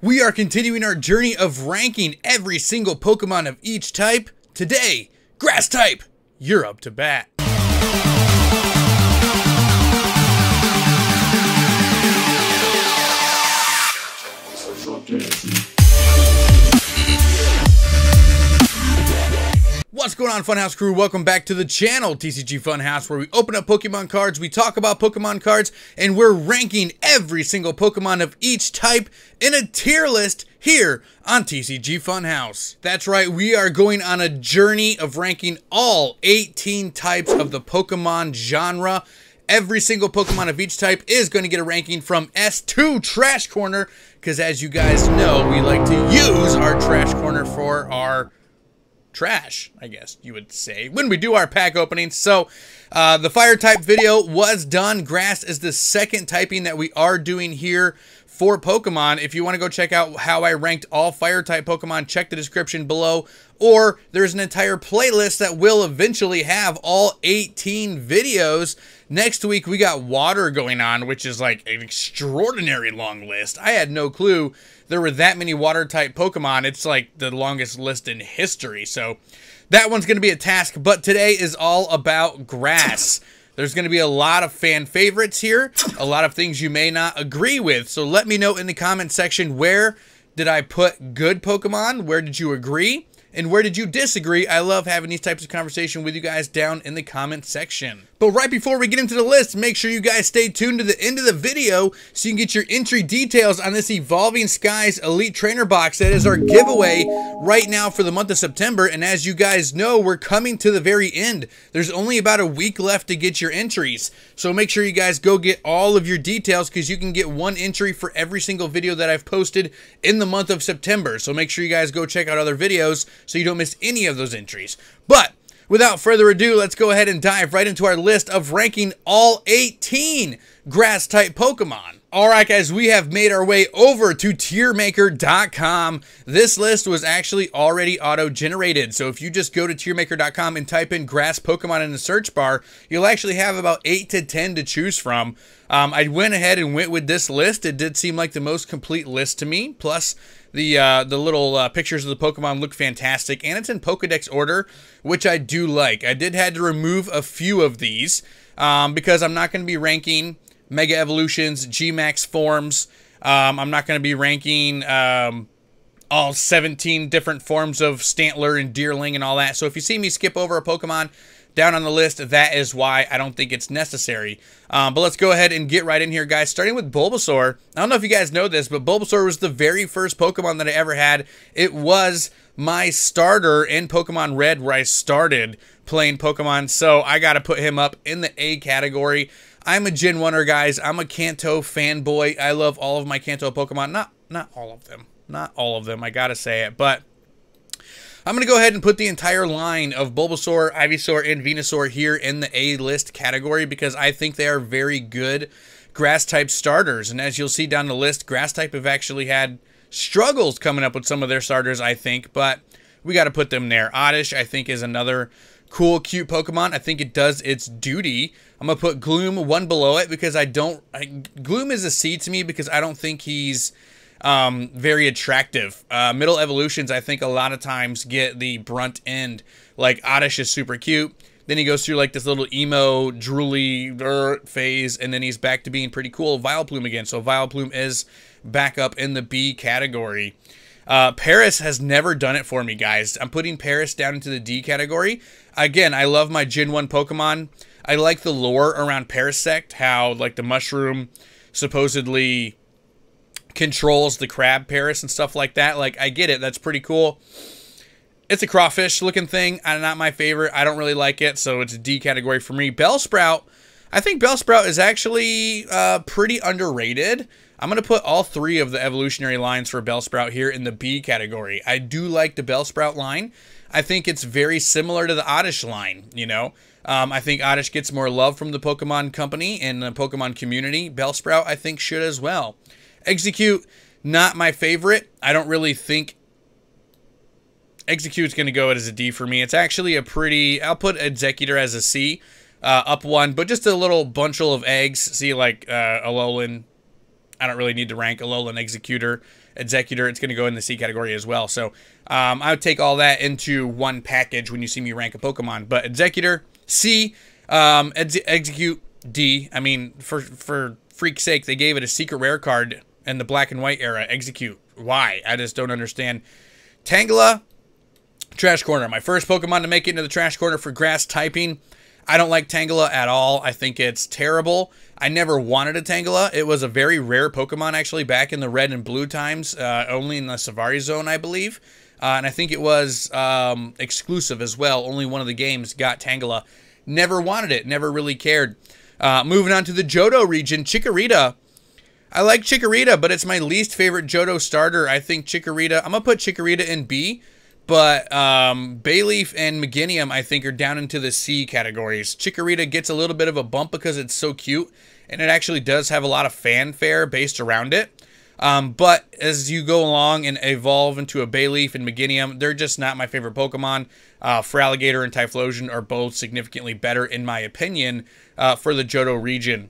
We are continuing our journey of ranking every single Pokemon of each type. Today, Grass type, you're up to bat. What's going on, Funhouse crew? Welcome back to the channel, TCG Funhouse, where we open up Pokemon cards, we talk about Pokemon cards, and we're ranking every single Pokemon of each type in a tier list here on TCG Funhouse. That's right, we are going on a journey of ranking all 18 types of the Pokemon genre. Every single Pokemon of each type is going to get a ranking from S2 Trash Corner, because as you guys know, we like to use our Trash Corner for our trash, I guess you would say, when we do our pack openings. So the fire type video was done. Grass is the second typing that we are doing here for Pokemon. If you want to go check out how I ranked all fire type Pokemon, check the description below, or there's an entire playlist that will eventually have all 18 videos. Next week, we got water going on, which is like an extraordinary long list. I had no clue there were that many water type Pokemon. It's like the longest list in history. So that one's going to be a task, but today is all about grass. There's going to be a lot of fan favorites here, a lot of things you may not agree with. So let me know in the comment section, where did I put good Pokemon? Where did you agree? And where did you disagree? I love having these types of conversation with you guys down in the comment section. But right before we get into the list, make sure you guys stay tuned to the end of the video so you can get your entry details on this Evolving Skies Elite Trainer box. That is our giveaway right now for the month of September. And as you guys know, we're coming to the very end. There's only about a week left to get your entries. So make sure you guys go get all of your details, because you can get one entry for every single video that I've posted in the month of September. So make sure you guys go check out other videos so you don't miss any of those entries. But without further ado, let's go ahead and dive right into our list of ranking all 18 grass type Pokemon. All right, guys, we have made our way over to Tearmaker.com. This list was actually already auto-generated. So if you just go to Tearmaker.com and type in grass Pokemon in the search bar, you'll actually have about 8 to 10 to choose from. I went ahead and went with this list. It did seem like the most complete list to me. Plus, the little pictures of the Pokemon look fantastic. And it's in Pokedex order, which I do like. I did had to remove a few of these because I'm not going to be ranking Mega Evolutions, G-Max forms. I'm not going to be ranking all 17 different forms of Stantler and Deerling and all that. So if you see me skip over a Pokemon down on the list, that is why. I don't think it's necessary. But let's go ahead and get right in here, guys, starting with Bulbasaur. I don't know if you guys know this, but Bulbasaur was the very first Pokemon that I ever had. It was my starter in Pokemon Red, where I started playing Pokemon, so I got to put him up in the A category. I'm a Gen 1er, guys. I'm a Kanto fanboy. I love all of my Kanto Pokemon. Not all of them. Not all of them, I gotta say it, but I'm going to go ahead and put the entire line of Bulbasaur, Ivysaur, and Venusaur here in the A-list category, because I think they are very good grass-type starters. And as you'll see down the list, grass-type have actually had struggles coming up with some of their starters, I think, but we got to put them there. Oddish, I think, is another cool, cute Pokemon. I think it does its duty. I'm going to put Gloom one below it, because Gloom is a C to me, because I don't think he's very attractive. Middle evolutions, I think, a lot of times get the brunt end. Like, Oddish is super cute. Then he goes through like this little emo, drooly phase, and then he's back to being pretty cool. Vileplume again. So Vileplume is back up in the B category. Paris has never done it for me, guys. I'm putting Paris down into the D category. Again, I love my Gen 1 Pokemon. I like the lore around Parasect, how like the mushroom supposedly controls the crab Paris and stuff like that. Like, I get it. That's pretty cool. It's a crawfish looking thing. Not my favorite. I don't really like it, so it's a D category for me. Bellsprout. I think Bellsprout is actually pretty underrated. I'm going to put all three of the evolutionary lines for Bellsprout here in the B category. I do like the Bellsprout line. I think it's very similar to the Oddish line, you know. I think Oddish gets more love from the Pokemon company and the Pokemon community. Bellsprout, I think, should as well. Execute, not my favorite. I don't really think Execute's going to go as a D for me. It's actually a pretty, I'll put Exeggutor as a C, up one, but just a little bunchel of eggs. See, like Alolan. I don't really need to rank Alolan Exeggutor. Exeggutor, it's going to go in the C category as well. So I would take all that into one package when you see me rank a Pokemon. But Exeggutor, C. Execute, D. I mean, for freak's sake, they gave it a secret rare card in the black and white era. Execute. Why? I just don't understand. Tangela, Trash Corner. My first Pokemon to make it into the Trash Corner for grass typing. I don't like Tangela at all. I think it's terrible. I never wanted a Tangela. It was a very rare Pokemon, actually, back in the red and blue times, only in the Savari zone, I believe. And I think it was exclusive as well. Only one of the games got Tangela. Never wanted it. Never really cared. Moving on to the Johto region, Chikorita. I like Chikorita, but it's my least favorite Johto starter. I think Chikorita, I'm going to put Chikorita in B. But Bayleaf and Meganium, I think, are down into the C categories. Chikorita gets a little bit of a bump because it's so cute, and it actually does have a lot of fanfare based around it. But as you go along and evolve into a Bayleaf and Meganium, they're just not my favorite Pokemon. Feraligatr and Typhlosion are both significantly better, in my opinion, for the Johto region.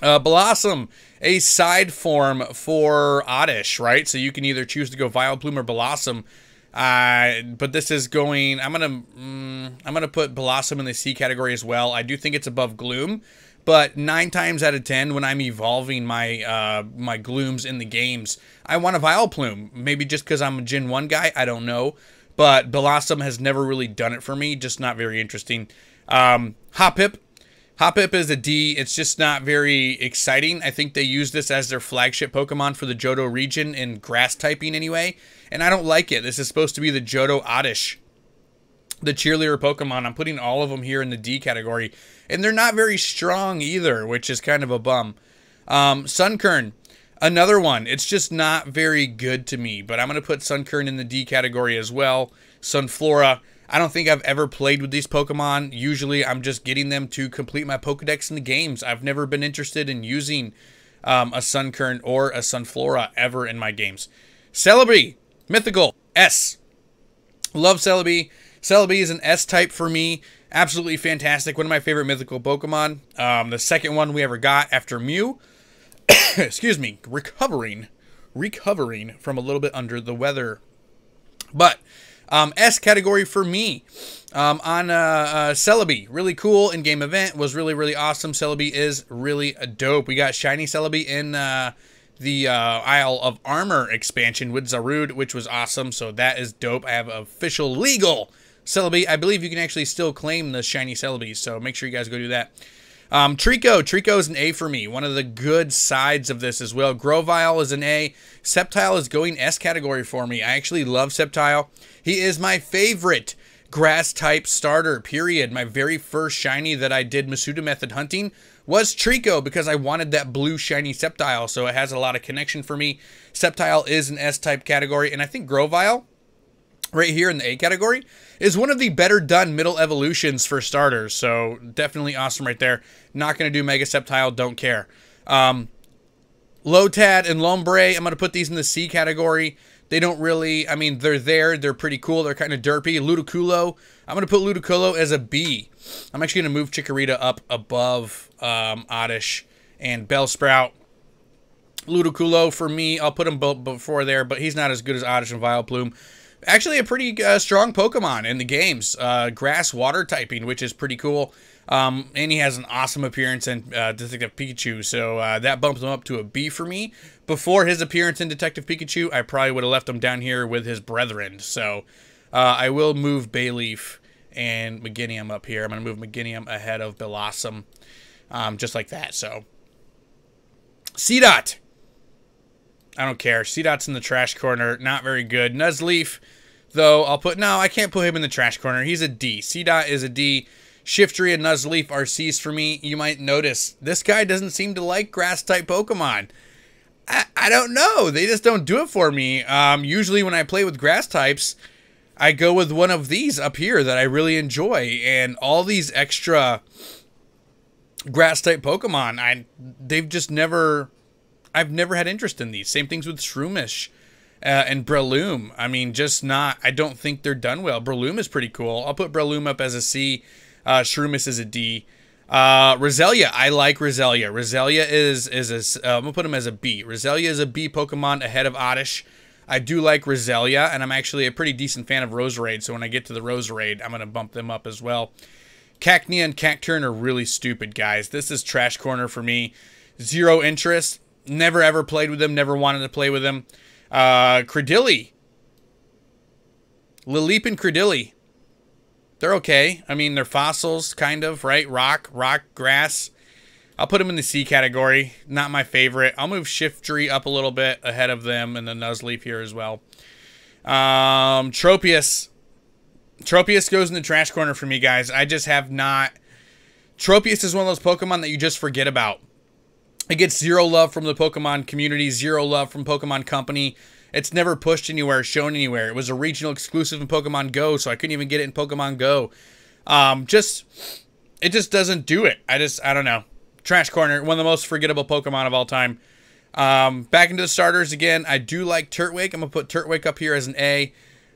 Bellossom, a side form for Oddish, right? So you can either choose to go Vileplume or Bellossom. But this is going, I'm gonna put Bellossom in the C category as well. I do think it's above Gloom, but 9 times out of 10 when I'm evolving my my Glooms in the games, I want a Vileplume. Maybe just because I'm a Gen 1 guy, I don't know. But Bellossom has never really done it for me. Just not very interesting. Hoppip is a D. It's just not very exciting. I think they use this as their flagship Pokemon for the Johto region in grass typing anyway, and I don't like it. This is supposed to be the Johto Oddish, the cheerleader Pokemon. I'm putting all of them here in the D category, and they're not very strong either, which is kind of a bum. Sunkern, another one. It's just not very good to me, but I'm going to put Sunkern in the D category as well. Sunflora. I don't think I've ever played with these Pokemon. Usually I'm just getting them to complete my Pokedex in the games. I've never been interested in using a Sunkern or a Sunflora ever in my games. Celebi, mythical, S. Love Celebi. Celebi is an S type for me. Absolutely fantastic. One of my favorite mythical Pokemon. The second one we ever got after Mew. Excuse me. Recovering from a little bit under the weather. But S category for me on Celebi. Really cool in-game event. Was really, really awesome. Celebi is really dope. We got Shiny Celebi in the Isle of Armor expansion with Zarude, which was awesome. So that is dope. I have official legal Celebi. I believe you can actually still claim the Shiny Celebi. So make sure you guys go do that. Treecko. Treecko is an A for me. One of the good sides of this as well. Grovyle is an A. Sceptile is going S category for me. I actually love Sceptile. He is my favorite grass type starter, period. My very first shiny that I did Masuda method hunting was Treecko because I wanted that blue shiny Sceptile. So it has a lot of connection for me. Sceptile is an S type category. And I think Grovyle, right here in the A category, is one of the better done middle evolutions for starters. So definitely awesome right there. Not going to do Mega Sceptile. Don't care. Lotad and Lombre, I'm going to put these in the C category. They don't really, I mean, they're there. They're pretty cool. They're kind of derpy. Ludicolo, I'm going to put Ludicolo as a B. I'm actually going to move Chikorita up above Oddish and Bellsprout. Ludicolo for me, I'll put him both before there, but he's not as good as Oddish and Vileplume. Actually a pretty strong Pokemon in the games. Grass water typing, which is pretty cool. And he has an awesome appearance in Detective Pikachu. So that bumps him up to a B for me. Before his appearance in Detective Pikachu, I probably would have left him down here with his brethren. So I will move Bayleaf and Meganium up here. I'm going to move Meganium ahead of Bellossom. Just like that. So Seedot. I don't care. Seedot's in the trash corner. Not very good. Nuzleaf, though, I'll put... No, I can't put him in the trash corner. He's a D. Seedot is a D. Shiftry and Nuzleaf are C's for me. You might notice this guy doesn't seem to like grass-type Pokemon. I don't know. They just don't do it for me. Usually when I play with grass types, I go with one of these up here that I really enjoy. And all these extra grass-type Pokemon, they've just never... I've never had interest in these. Same things with Shroomish and Breloom. I mean, just not... I don't think they're done well. Breloom is pretty cool. I'll put Breloom up as a C. Shroomish is a D. Roselia, I like Roselia. Roselia is I'm gonna put him as a B. Roselia is a B Pokemon ahead of Oddish. I do like Roselia, and I'm actually a pretty decent fan of Roserade, so when I get to the Roserade, I'm gonna bump them up as well. Cacnea and Cacturne are really stupid, guys. This is trash corner for me. Zero interest. Never ever played with them. Never wanted to play with them. Credilly. Lilip and Credilly. They're okay. I mean, they're fossils, kind of, right? Rock, grass. I'll put them in the C category. Not my favorite. I'll move Shiftry up a little bit ahead of them and the Nuzleaf here as well. Tropius. Tropius goes in the trash corner for me, guys. I just have not... Tropius is one of those Pokemon that you just forget about. It gets zero love from the Pokemon community, zero love from Pokemon Company. It's never pushed anywhere, shown anywhere. It was a regional exclusive in Pokemon Go, so I couldn't even get it in Pokemon Go. It just doesn't do it. I don't know. Trash corner, one of the most forgettable Pokemon of all time. Back into the starters again. I do like Turtwig. I'm gonna put Turtwig up here as an A.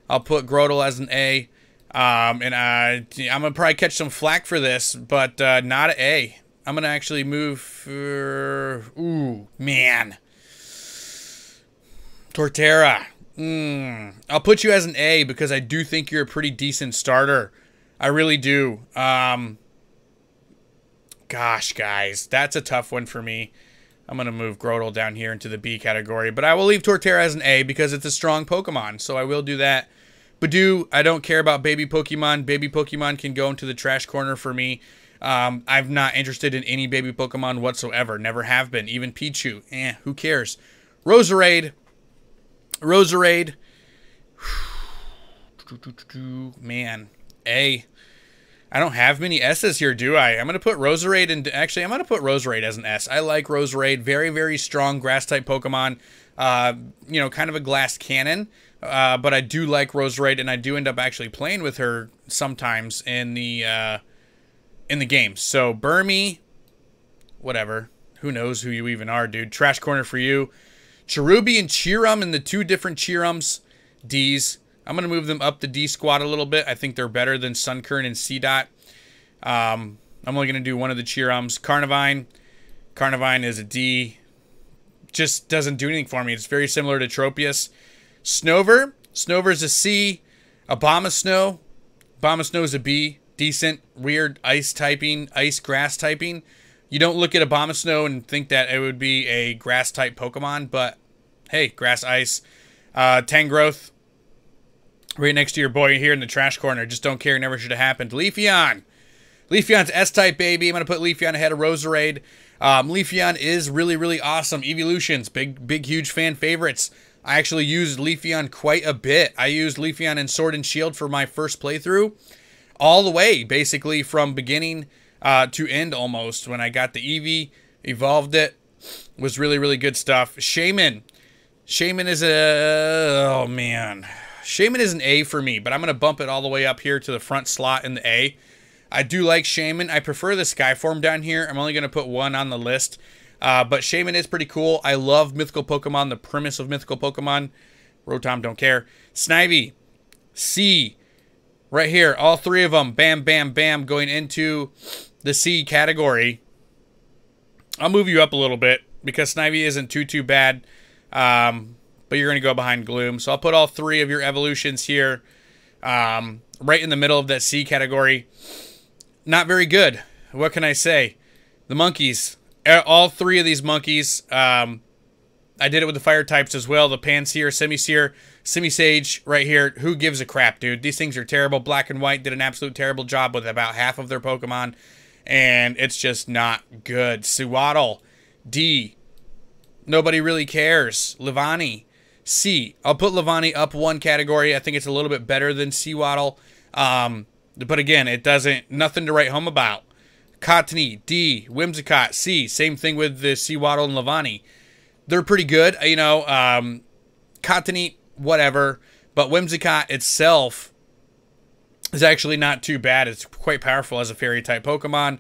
I'll put Groudon as an A. I'm gonna probably catch some flack for this, but not an A. I'm gonna actually move. Ooh, man. Torterra. I'll put you as an A because I do think you're a pretty decent starter. I really do. Gosh, guys, that's a tough one for me. I'm going to move Groudon down here into the B category, but I will leave Torterra as an A because it's a strong Pokemon, so I will do that. Badoo, I don't care about baby Pokemon. Baby Pokemon can go into the trash corner for me. I'm not interested in any baby Pokemon whatsoever. Never have been. Even Pichu. Who cares? Roserade. Roserade. Man. A. I don't have many S's here, do I? I'm going to put Roserade in. Actually, I'm going to put Roserade as an S. I like Roserade. Very, very strong grass-type Pokemon. You know, kind of a glass cannon. But I do like Roserade, and I do end up actually playing with her sometimes in the game. So, Burmy, whatever. Who knows who you even are, dude. Trash corner for you. Cherubi and Cheerum, and the two different Cheerums, D's. I'm going to move them up the D squad a little bit. I think they're better than Sunkern and Seedot. I'm only going to do one of the Cheerums. Carnivine. Carnivine is a D. Just doesn't do anything for me. It's very similar to Tropius. Snover. Snover's a C. Abomasnow. Abomasnow is a B. Decent, weird ice typing, ice grass typing. You don't look at Abomasnow and think that it would be a grass type Pokemon, but hey, grass ice. Tangrowth, right next to your boy here in the trash corner. Just don't care, never should have happened. Leafeon. Leafeon's S type, baby. I'm going to put Leafeon ahead of Roserade. Leafeon is really, really awesome. Evolutions, big, huge fan favorites. I actually used Leafeon quite a bit. I used Leafeon in Sword and Shield for my first playthrough. All the way, basically, from beginning to end, almost. When I got the Eevee, evolved it, was really, really good stuff. Shaymin. Shaymin is a... Oh, man. Shaymin is an A for me, but I'm going to bump it all the way up here to the front slot in the A. I do like Shaymin. I prefer the Skyform down here. I'm only going to put one on the list. But Shaymin is pretty cool. I love mythical Pokemon, the premise of mythical Pokemon. Rotom, don't care. Snivy. C. Right here, all three of them, bam, bam, bam, going into the C category. I'll move you up a little bit because Snivy isn't too bad, but you're going to go behind Gloom. So I'll put all three of your evolutions here right in the middle of that C category. Not very good. What can I say? The monkeys, all three of these monkeys, I did it with the fire types as well. The Panseer, Semisear, Semisage right here. Who gives a crap, dude? These things are terrible. Black and White did an absolute terrible job with about half of their Pokemon, and it's just not good. Sewaddle, D. Nobody really cares. Leavanny, C. I'll put Leavanny up one category. I think it's a little bit better than Sewaddle. But again, it doesn't, nothing to write home about. Cottony, D. Whimsicott, C. Same thing with the Sewaddle and Leavanny. They're pretty good, you know, Cottony, whatever, but Whimsicott itself is actually not too bad. It's quite powerful as a fairy-type Pokemon.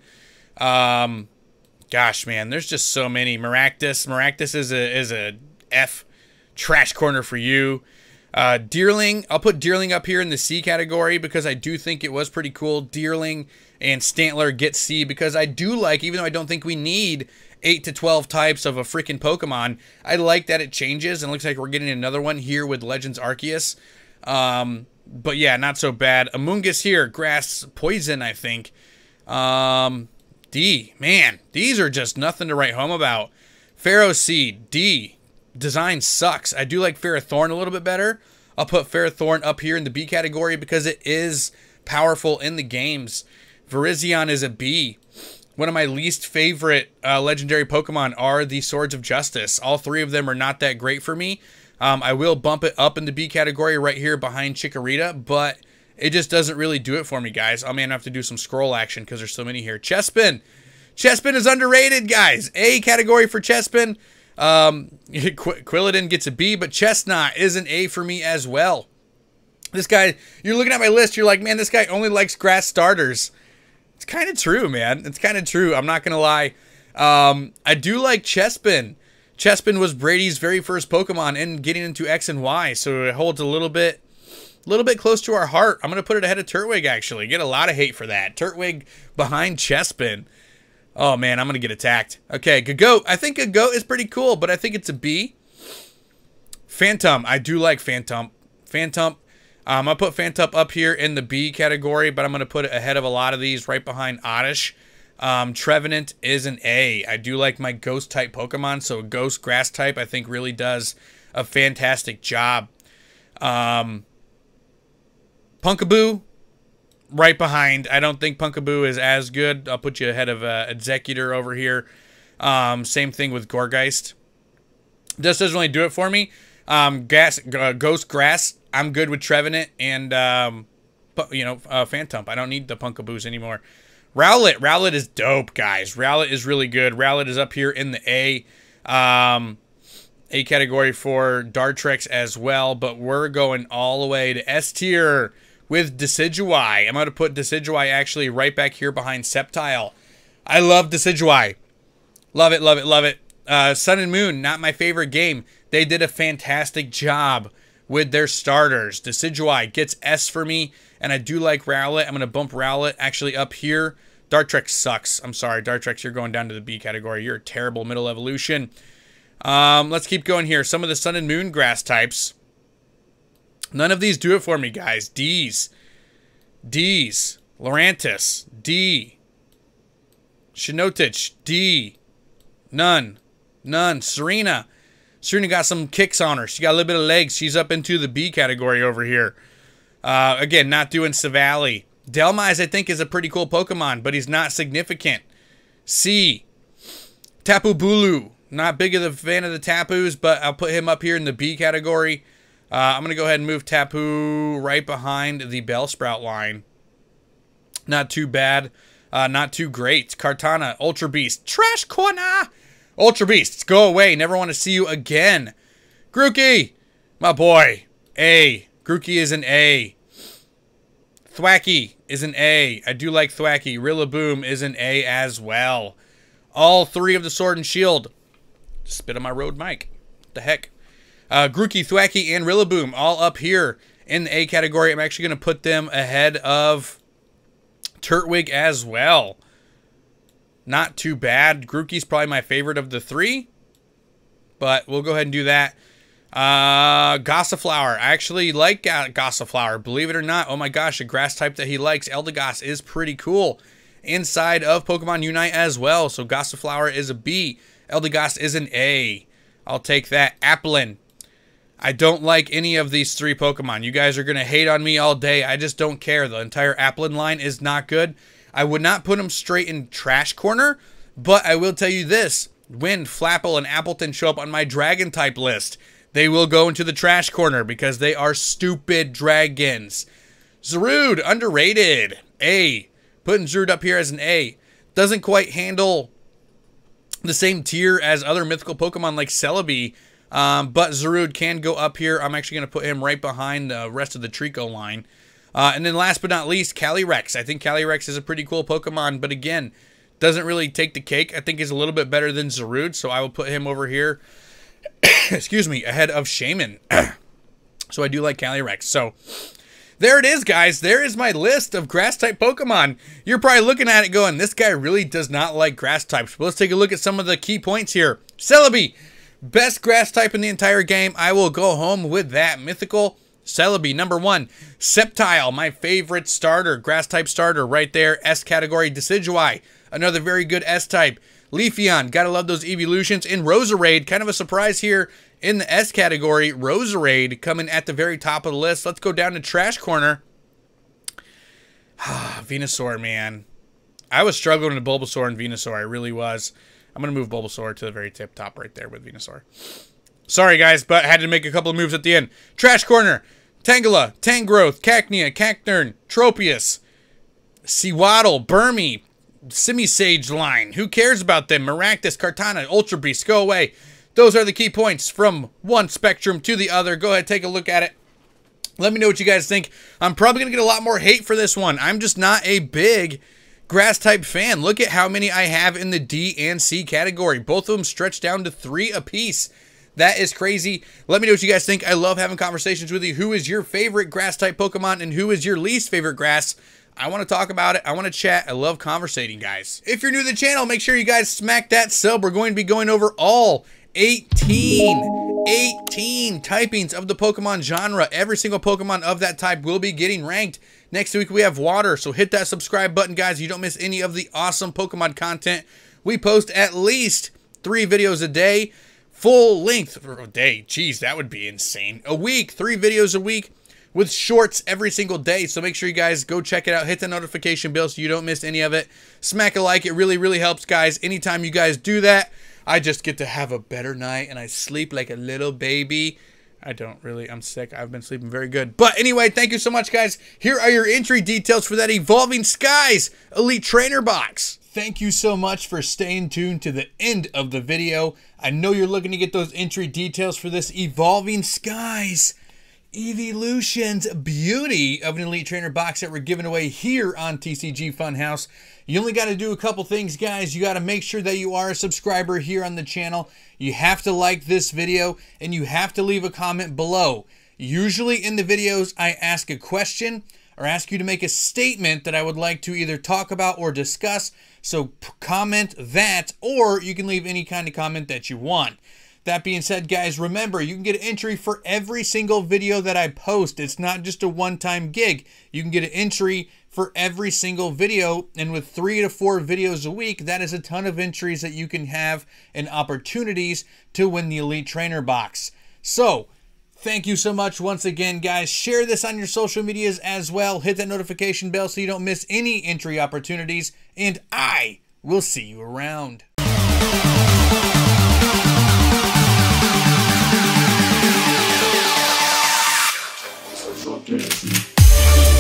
Gosh, man, there's just so many. Maractus is a F, trash corner for you. Deerling, I'll put Deerling up here in the C category because I do think it was pretty cool. Deerling and Stantler get C because I do like, even though I don't think we need 8 to 12 types of a freaking Pokemon, I like that it changes, and it looks like we're getting another one here with Legends Arceus. But yeah, not so bad. Amoongus here, Grass, Poison, I think. D, man, these are just nothing to write home about. Ferroseed, D. Design sucks. I do like Ferrothorn a little bit better. I'll put Ferrothorn up here in the B category because it is powerful in the games. Virizion is a B. One of my least favorite legendary Pokemon are the Swords of Justice. All three of them are not that great for me. I will bump it up in the B category right here behind Chikorita, but it just doesn't really do it for me, guys. I'm going to have to do some scroll action because there's so many here. Chespin. Chespin is underrated, guys. A category for Chespin. Quilladin gets a B, but Chestnut is an A for me as well. This guy, you're looking at my list, you're like, man, this guy only likes grass starters. It's kind of true, man. It's kind of true. I'm not going to lie. I do like Chespin. Chespin was Brady's very first Pokemon in getting into X and Y, so it holds a little bit close to our heart. I'm going to put it ahead of Turtwig, actually. Get a lot of hate for that. Turtwig behind Chespin. Oh, man, I'm going to get attacked. Okay, Gagoat. I think Gagoat is pretty cool, but I think it's a B. Phantom. I do like Phantom. Phantom. I'll put Phantom up here in the B category, but I'm going to put it ahead of a lot of these, right behind Oddish. Trevenant is an A. I do like my Ghost-type Pokemon, so Ghost Grass-type I think really does a fantastic job. Punkaboo. Right behind. I don't think Punkaboo is as good. I'll put you ahead of Exeggutor over here. Same thing with Gorgeist. This doesn't really do it for me. Ghost Grass, I'm good with Trevenant and, Phantom. I don't need the Punkaboos anymore. Rowlet. Rowlet is dope, guys. Rowlet is really good. Rowlet is up here in the A category for Dartrex as well, but we're going all the way to S tier with Decidueye. I'm going to put Decidueye actually right back here behind Sceptile. I love Decidueye. Love it, love it, love it. Sun and Moon, not my favorite game. They did a fantastic job with their starters. Decidueye gets S for me, and I do like Rowlet. I'm going to bump Rowlet actually up here. Dartrex sucks. I'm sorry, Dartrex, you're going down to the B category. You're a terrible middle evolution. Let's keep going here. Some of the Sun and Moon grass types. None of these do it for me, guys. D's, Lurantis, D, Shinnotich, D, none, Serena. Serena got some kicks on her. She got a little bit of legs. She's up into the B category over here. Again, not doing Sewaddle. Delmize, I think, is a pretty cool Pokemon, but he's not significant. C, Tapu Bulu. Not big of a fan of the Tapus, but I'll put him up here in the B category. I'm going to go ahead and move Tapu right behind the Bellsprout line. Not too bad. Not too great. Kartana, Ultra Beast, Trash Corner. Ultra Beasts, go away. Never want to see you again. Grookey, my boy. A. Grookey is an A. Thwacky is an A. I do like Thwacky. Rillaboom is an A as well. All three of the Sword and Shield. Spit on my road mic. What the heck? Grookey, Thwacky, and Rillaboom all up here in the A category. I'm actually going to put them ahead of Turtwig as well. Not too bad. Grookey's probably my favorite of the three, but we'll go ahead and do that. Gossiflower. I actually like Gossiflower, believe it or not. Oh my gosh, a grass type that he likes. Eldegoss is pretty cool inside of Pokemon Unite as well. So Gossiflower is a B. Eldegoss is an A. I'll take that. Applin. I don't like any of these three Pokemon. You guys are going to hate on me all day. I just don't care. The entire Applin line is not good. I would not put them straight in trash corner, but I will tell you this. When Flapple and Appleton show up on my dragon type list, they will go into the trash corner because they are stupid dragons. Zarude, underrated. A. Putting Zarude up here as an A. Doesn't quite handle the same tier as other mythical Pokemon like Celebi, but Zarude can go up here. I'm actually going to put him right behind the rest of the Treecko line. And then last but not least, Calyrex. I think Calyrex is a pretty cool Pokemon, but again, doesn't really take the cake. I think he's a little bit better than Zarude, so I will put him over here, excuse me, ahead of Shaymin. So I do like Calyrex. So there it is, guys. There is my list of grass-type Pokemon. You're probably looking at it going, this guy really does not like grass types. But let's take a look at some of the key points here. Celebi, best grass type in the entire game. I will go home with that. Mythical Celebi, number one. Sceptile, my favorite starter, grass-type starter right there. S category. Decidueye, another very good S-type. Leafeon, gotta love those evolutions. And Roserade, kind of a surprise here in the S category. Roserade coming at the very top of the list. Let's go down to Trash Corner. Venusaur, man. I was struggling with Bulbasaur and Venusaur. I really was. I'm going to move Bulbasaur to the very tip top right there with Venusaur. Sorry, guys, but I had to make a couple of moves at the end. Trash Corner. Tangela, Tangrowth, Cacnea, Cacturne, Tropius, Sewaddle, Burmy, Simi-Sage line. Who cares about them? Maractus, Kartana, Ultra Beast. Go away. Those are the key points from one spectrum to the other. Go ahead, take a look at it. Let me know what you guys think. I'm probably going to get a lot more hate for this one. I'm just not a big grass-type fan. Look at how many I have in the D and C category. Both of them stretch down to 3 apiece. That is crazy. Let me know what you guys think. I love having conversations with you. Who is your favorite grass-type Pokemon and who is your least favorite grass? I want to talk about it. I want to chat. I love conversating, guys. If you're new to the channel, make sure you guys smack that sub. We're going to be going over all 18 typings of the Pokemon genre. Every single Pokemon of that type will be getting ranked. Next week, we have water. So hit that subscribe button, guys. You don't miss any of the awesome Pokemon content. We post at least 3 videos a day. Full length for a day. Jeez, that would be insane. A week, 3 videos a week, with shorts every single day. So make sure you guys go check it out. Hit the notification bell so you don't miss any of it. Smack a like. It really, really helps, guys. Anytime you guys do that, I just get to have a better night and I sleep like a little baby. I don't really. I'm sick. I've been sleeping very good. But anyway, thank you so much, guys. Here are your entry details for that Evolving Skies Elite Trainer box. Thank you so much for staying tuned to the end of the video. I know you're looking to get those entry details for this Evolving Skies Evolutions beauty of an Elite Trainer box that we're giving away here on TCG Funhouse. You only got to do a couple things, guys. You got to make sure that you are a subscriber here on the channel. You have to like this video and you have to leave a comment below. Usually in the videos, I ask a question or ask you to make a statement that I would like to either talk about or discuss. So comment that, or you can leave any kind of comment that you want. That being said, guys, remember, you can get an entry for every single video that I post. It's not just a one-time gig. You can get an entry for every single video, and with 3 to 4 videos a week, that is a ton of entries that you can have and opportunities to win the Elite Trainer box. So thank you so much once again, guys. Share this on your social medias as well. Hit that notification bell so you don't miss any entry opportunities, and I will see you around. Dancing.